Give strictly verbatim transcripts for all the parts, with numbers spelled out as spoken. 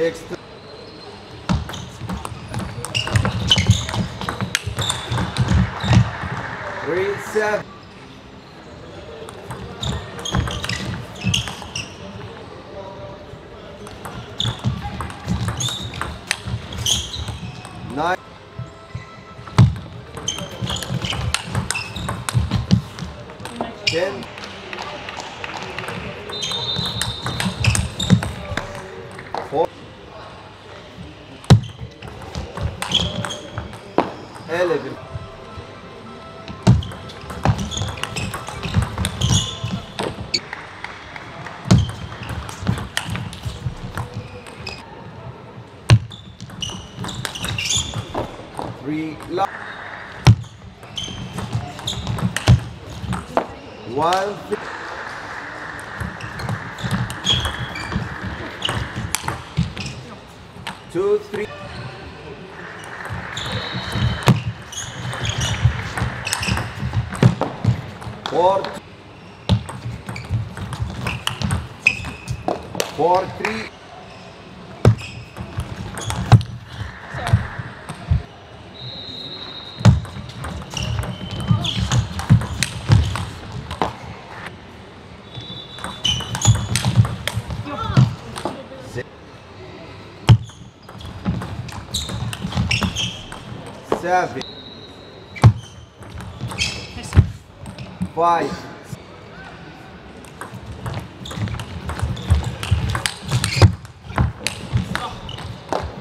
takes the three seven. Nine. Ten. Four. Eleven. Three. One. Two, three. Four. Four, three. Seven, five,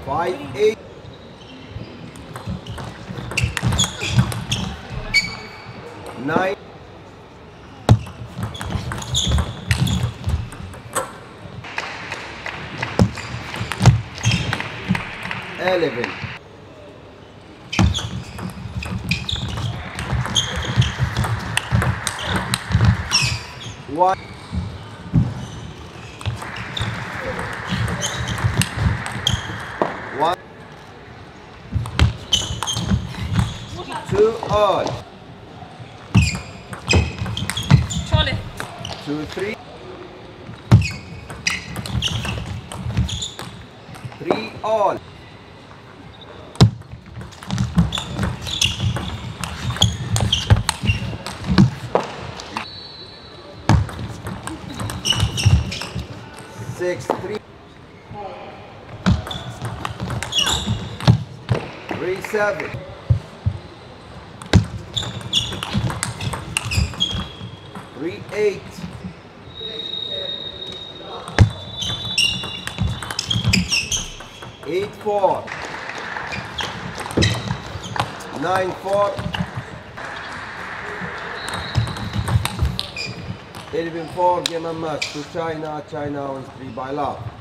five, eight, nine, eleven. One, one, two, all, two, three, three, all, six, three, three, seven, three, eight, eight, four, nine, four, eleven four, game and match to China, China wins three by love.